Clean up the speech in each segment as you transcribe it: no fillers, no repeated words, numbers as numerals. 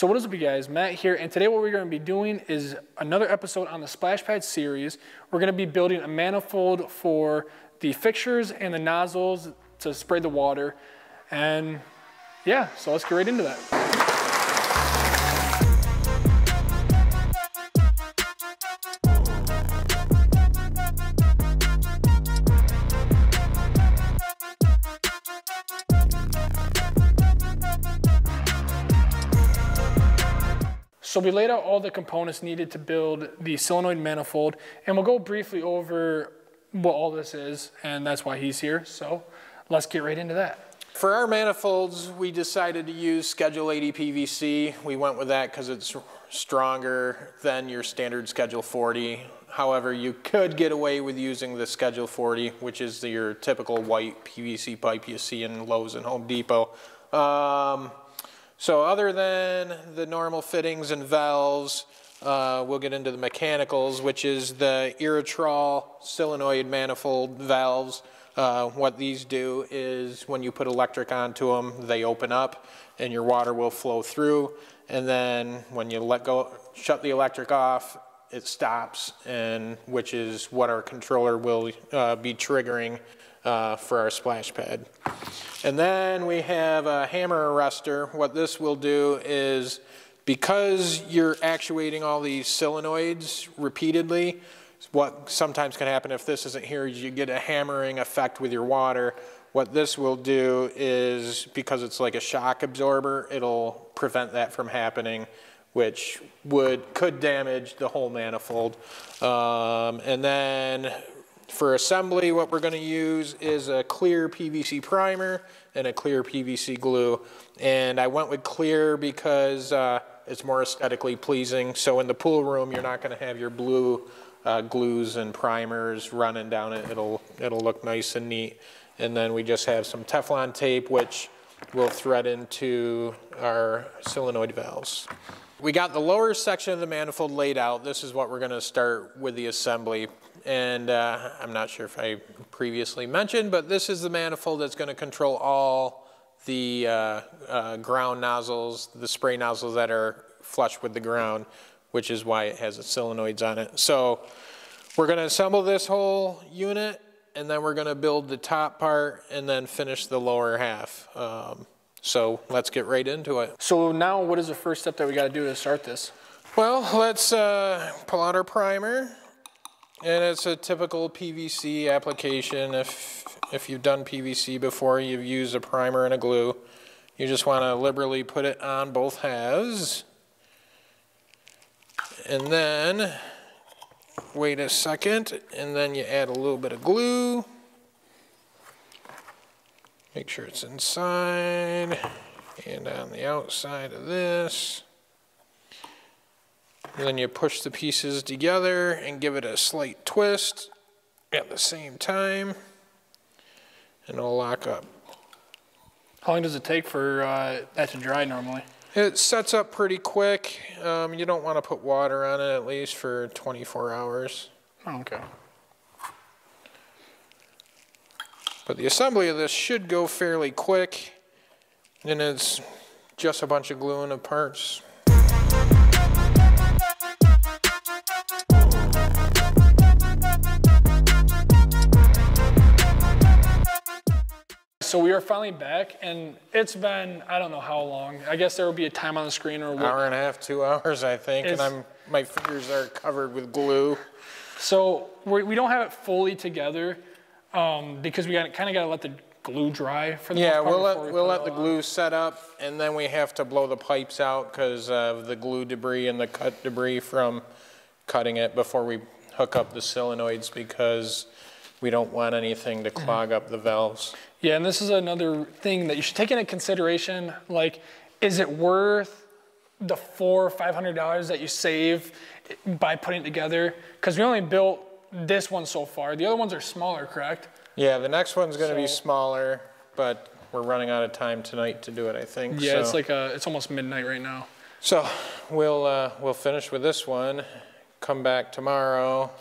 So what is up, you guys? Matt here, and today what we're going to be doing is another episode on the Splash Pad series. We're going to be building a manifold for the fixtures and the nozzles to spray the water. And yeah, so let's get right into that. So we laid out all the components needed to build the solenoid manifold, and we'll go briefly over what all this is, and that's why he's here. So let's get right into that. For our manifolds, we decided to use Schedule 80 PVC. We went with that because it's stronger than your standard Schedule 40. However, you could get away with using the Schedule 40, which is your typical white PVC pipe you see in Lowe's and Home Depot. So other than the normal fittings and valves, we'll get into the mechanicals, which is the Irritrol solenoid manifold valves. What these do is when you put electric onto them, they open up and your water will flow through. And then when you let go, shut the electric off, it stops, and which is what our controller will be triggering for our splash pad. And then we have a hammer arrestor. What this will do is, because you're actuating all these solenoids repeatedly, what sometimes can happen if this isn't here is you get a hammering effect with your water. What this will do is, because it's like a shock absorber, it'll prevent that from happening, which could damage the whole manifold. And then for assembly, what we're going to use is a clear PVC primer and a clear PVC glue. And I went with clear because it's more aesthetically pleasing. So in the pool room, you're not going to have your blue glues and primers running down it. It'll look nice and neat. And then we just have some Teflon tape, which we'll thread into our solenoid valves. We got the lower section of the manifold laid out. This is what we're going to start with the assembly. And I'm not sure if I previously mentioned, but this is the manifold that's going to control all the ground nozzles, the spray nozzles that are flush with the ground, which is why it has the solenoids on it. So we're going to assemble this whole unit, and then we're going to build the top part and then finish the lower half. So let's get right into it. So now what is the first step that we got to do to start this? Well, let's pull out our primer. And it's a typical PVC application. If you've done PVC before, you've used a primer and a glue. You just want to liberally put it on both halves. And then wait a second, and then you add a little bit of glue. Make sure it's inside and on the outside of this. And then you push the pieces together and give it a slight twist at the same time, and it'll lock up. How long does it take for that to dry normally? It sets up pretty quick. You don't want to put water on it at least for 24 hours. Oh, okay. But the assembly of this should go fairly quick, and it's just a bunch of gluing of parts. So we are finally back, and it's been, I don't know how long. I guess there will be a time on the screen or what. Hour and a half, 2 hours, I think, and my fingers are covered with glue. So we don't have it fully together because we kind of got to let the glue dry for the most part. We'll let the glue set up, and then we have to blow the pipes out because of the glue debris and the cut debris from cutting it before we hook up the solenoids, because we don't want anything to clog up the valves. Yeah, and this is another thing that you should take into consideration. Like, is it worth the $400 or $500 that you save by putting it together? Because we only built this one so far. The other ones are smaller, correct? Yeah, the next one's going to be smaller, but we're running out of time tonight to do it, I think. Yeah, so it's like it's almost midnight right now. So we'll finish with this one. Come back tomorrow,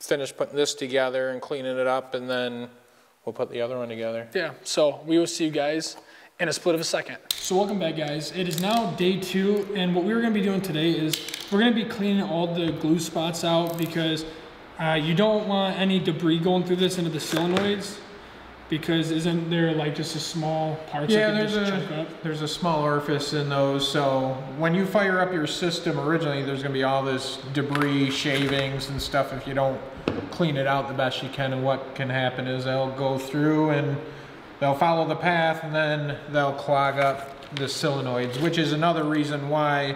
finish putting this together and cleaning it up, and then we'll put the other one together. Yeah, so we will see you guys in a split of a second. So welcome back, guys. It is now day 2, and what we're gonna be doing today is we're gonna be cleaning all the glue spots out because you don't want any debris going through this into the solenoids, because isn't there like just a small parts that can just chunk up? There's a small orifice in those, so when you fire up your system originally, there's gonna be all this debris, shavings and stuff if you don't clean it out the best you can. And what can happen is they'll go through and they'll follow the path, and then they'll clog up the solenoids, which is another reason why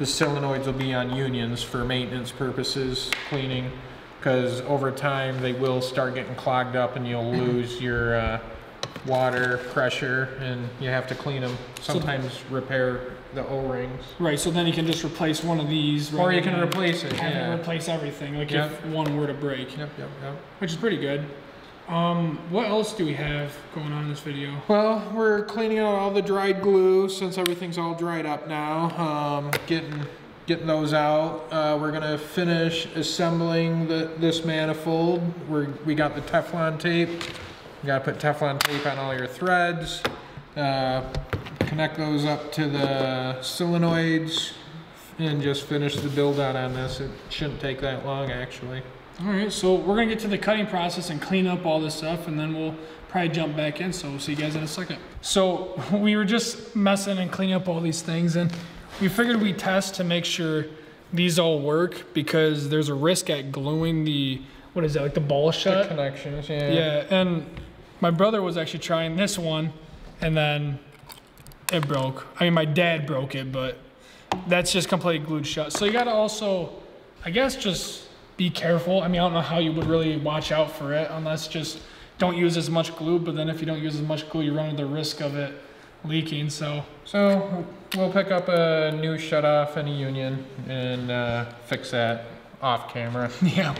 the solenoids will be on unions for maintenance purposes, cleaning, because over time they will start getting clogged up and you'll lose your water pressure, and you have to clean them, sometimes repair the O-rings. Right, so then you can just replace one of these. Or you can replace it, yeah. You replace everything, like if one were to break. Yep. Which is pretty good. What else do we have going on in this video? Well, we're cleaning out all the dried glue since everything's all dried up now. Getting those out. We're gonna finish assembling this manifold. We got the Teflon tape. You gotta put Teflon tape on all your threads. Connect those up to the solenoids, and just finish the build out on this. It shouldn't take that long, actually. All right, so we're gonna get to the cutting process and clean up all this stuff, and then we'll probably jump back in. So we'll see you guys in a second. So we were just messing and cleaning up all these things, and we figured we'd test to make sure these all work, because there's a risk at gluing the, what is that, like the ball shut? The connections, yeah. Yeah, and my brother was actually trying this one, and then it broke. I mean, my dad broke it, but that's just completely glued shut. So you gotta also, I guess, just be careful. I mean, I don't know how you would really watch out for it, unless just don't use as much glue, but then if you don't use as much glue, you run the risk of it leaking, so we'll pick up a new shutoff and a union and fix that off camera. Yeah,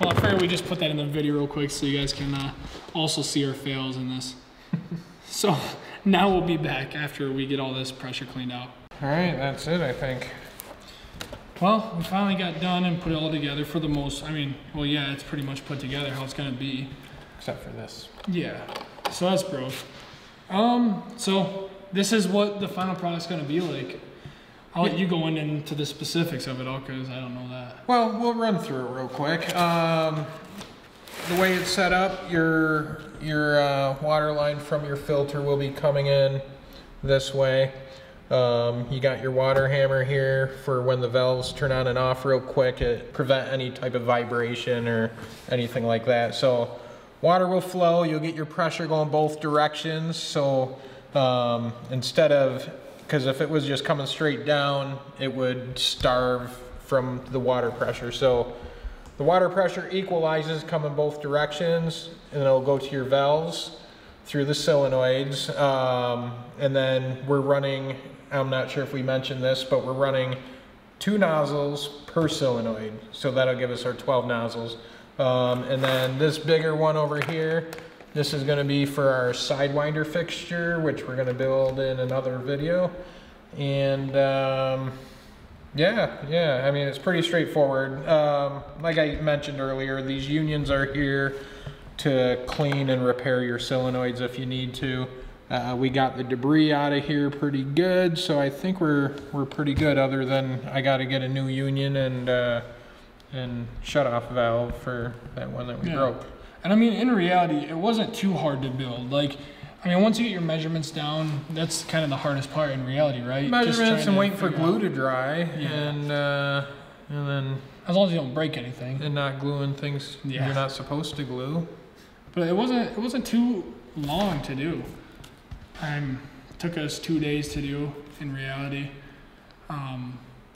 well, I figured we just put that in the video real quick so you guys can also see our fails in this. So now we'll be back after we get all this pressure cleaned out. All right, that's it, I think. Well, we finally got done and put it all together for the most, I mean, well, yeah, it's pretty much put together how it's gonna be. Except for this. Yeah, so that's broke. So this is what the final product's gonna be like. I'll let you go into the specifics of it all, because I don't know that. Well, we'll run through it real quick. The way it's set up, your water line from your filter will be coming in this way. You got your water hammer here for when the valves turn on and off real quick. It prevent any type of vibration or anything like that. So water will flow, you'll get your pressure going both directions. So instead of, because if it was just coming straight down, it would starve from the water pressure. So the water pressure equalizes, coming both directions, and it'll go to your valves through the solenoids. And then we're running, I'm not sure if we mentioned this, but we're running 2 nozzles per solenoid. So that'll give us our 12 nozzles. And then this bigger one over here, this is gonna be for our sidewinder fixture, which we're gonna build in another video. And yeah, I mean, it's pretty straightforward. Like I mentioned earlier, these unions are here to clean and repair your solenoids if you need to. We got the debris out of here pretty good, so I think we're pretty good, other than I gotta get a new union and shutoff valve for that one that we broke. And I mean, in reality, it wasn't too hard to build. Like, I mean, once you get your measurements down, that's kind of the hardest part in reality, right? Measurements and waiting for glue to dry, and then as long as you don't break anything and not gluing things you're not supposed to glue. But it wasn't too long to do. It took us 2 days to do in reality.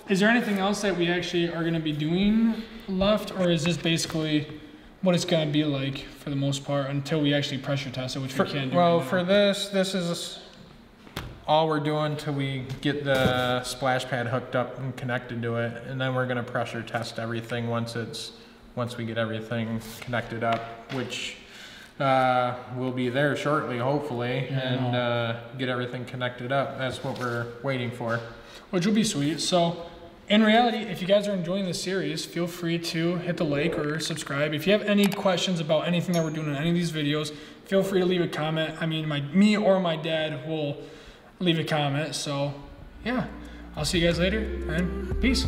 Is there anything else that we actually are going to be doing left, or is this basically what it's going to be like for the most part until we actually pressure test it, which we can't do? Well, for this is all we're doing till we get the splash pad hooked up and connected to it, and then we're going to pressure test everything once we get everything connected up, which we'll be there shortly, hopefully, and get everything connected up. That's what we're waiting for. Which will be sweet. So in reality, if you guys are enjoying this series, feel free to hit the like or subscribe. If you have any questions about anything that we're doing in any of these videos, feel free to leave a comment. I mean, me or my dad will leave a comment. So yeah, I'll see you guys later, and peace.